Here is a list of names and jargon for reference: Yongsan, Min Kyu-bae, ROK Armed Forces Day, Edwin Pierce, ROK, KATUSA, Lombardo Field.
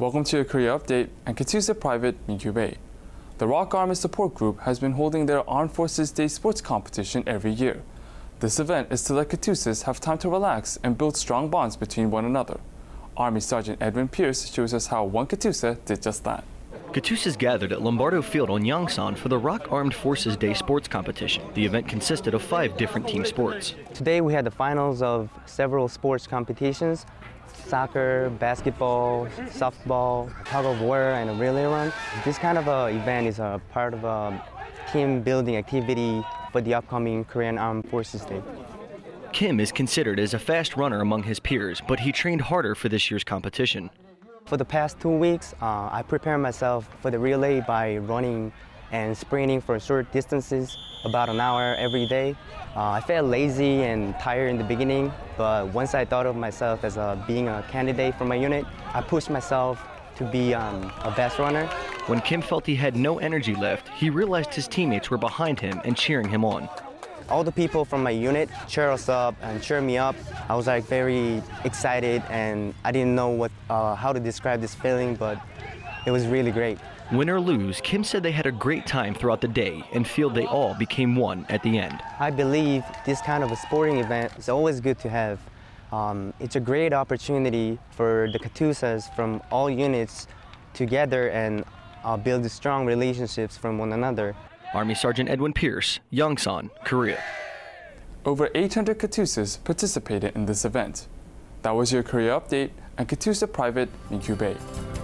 Welcome to a Korea Update, I'm KATUSA Private Min Kyu-bae. The ROK Army Support Group has been holding their Armed Forces Day sports competition every year. This event is to let KATUSAs have time to relax and build strong bonds between one another. Army Sergeant Edwin Pierce shows us how one KATUSA did just that. KATUSAs gathered at Lombardo Field on Yongsan for the ROK Armed Forces Day sports competition. The event consisted of 5 different team sports. Today we had the finals of several sports competitions: soccer, basketball, softball, tug of war, and a relay run. This kind of event is a part of a team building activity for the upcoming Korean Armed Forces Day. Kim is considered as a fast runner among his peers, but he trained harder for this year's competition. For the past 2 weeks, I prepared myself for the relay by running and sprinting for short distances, about an hour every day. I felt lazy and tired in the beginning, but once I thought of myself as being a candidate for my unit, I pushed myself to be a best runner. When Kim felt he had no energy left, he realized his teammates were behind him and cheering him on. All the people from my unit cheer us up and cheer me up. I was like very excited, and I didn't know how to describe this feeling, but it was really great. Win or lose, Kim said they had a great time throughout the day and feel they all became one at the end. I believe this kind of a sporting event is always good to have. It's a great opportunity for the KATUSAs from all units together and build strong relationships from one another. Army Sergeant Edwin Pierce, Yongsan, Korea. Over 800 KATUSAs participated in this event. That was your Korea Update, and KATUSA Private Min Kyu-bae.